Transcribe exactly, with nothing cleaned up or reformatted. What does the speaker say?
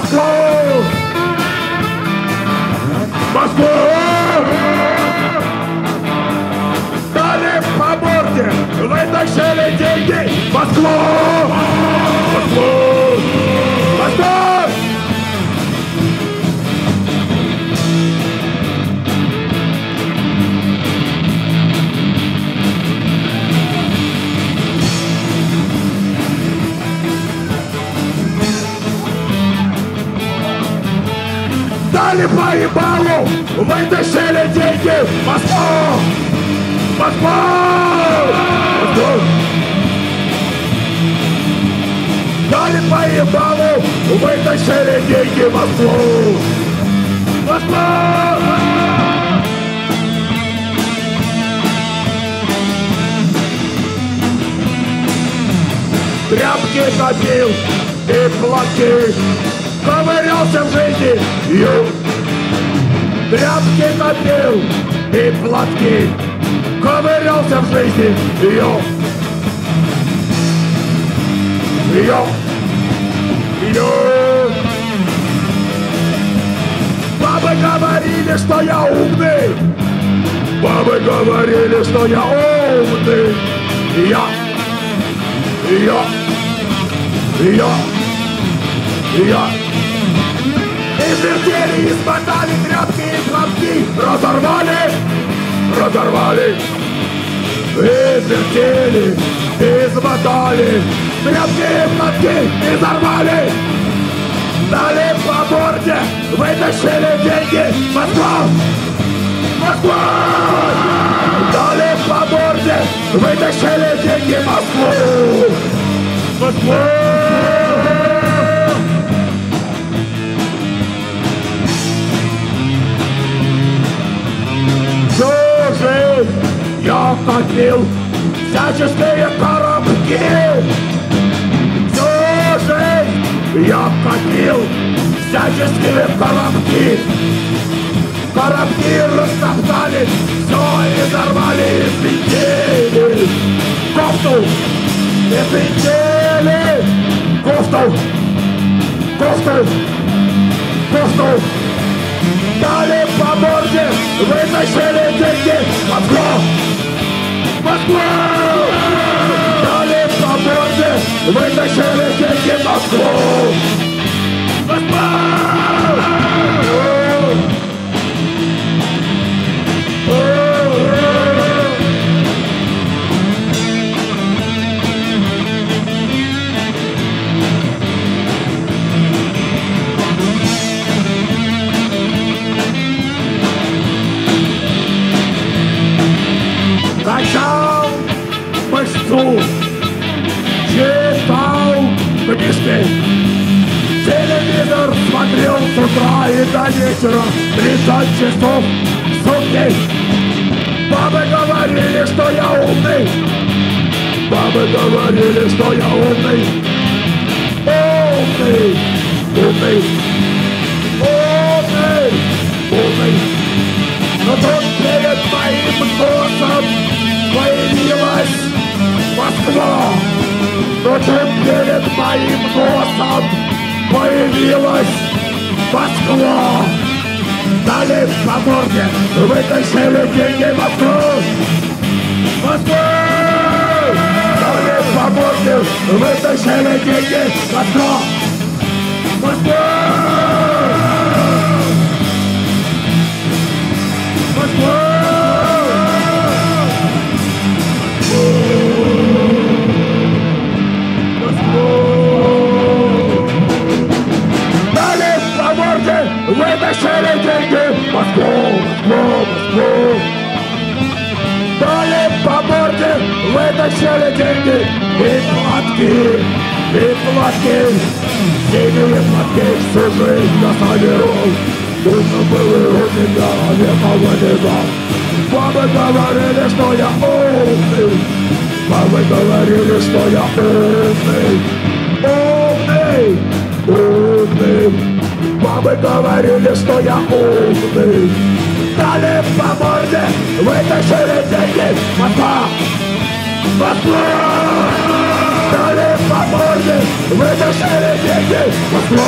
Москва! Москва! Дали по борте, вытащили деньги! Москва! Москва! Москва! Дали по ебалу, вытащили деньги в Москву! Москва! Москва! Дали по ебалу, вытащили деньги в Москву! Москва! Тряпки копил и платил, ковырялся в жизни, ю. Тряпки копил и платки, ковырялся в жизни, ю. Ю. Ю. Бабы говорили, что я умный. Бабы говорили, что я умный. Я. Я. Я. Я. Извертели, измотали, тряпки и хлопки, разорвали, разорвали. Извертели, измотали, тряпки и хлопки, изорвали. Дали по борде, вытащили деньги, Москва, Москва. Дали по борде, вытащили деньги, Москву, Москву. Я копил всяческие коробки. Всю жизнь я копил всяческие коробки. Коробки растоптали, все изорвали, извинтили. Кофту извинтили. Кофту, кофту, кофту. Дали по морде, вытащили деньги, Москва, Москва. Дали по морде, вытащили деньги, Москва, Москва. Качал мышцу, читал книжки, телевизор смотрел с утра и до вечера, тридцать часов в сутки. Бабы говорили, что я умный. Бабы говорили, что я умный. Умный, умный, умный, умный. Но тут перед моим носом появилась Москва, но тут перед моим носом появилась Москва. Дали по морде, вытащили деньги, Москву, Москву. Дали по морде, вытащили деньги, Москва, Москва. Вытащили деньги, Москву, Москву, Москву. Дали по морде, вытащили деньги и платки, и платки. Синие платки всю жизнь я собирал. Нужно было у меня векового льда. Бабы говорили, что я умный. Бабы говорили, что я умный. Умный, умный. Бабы говорили, что я умный. Дали по морде, вытащили деньги, Москва, Москва. Дали по морде, вытащили деньги, Москва.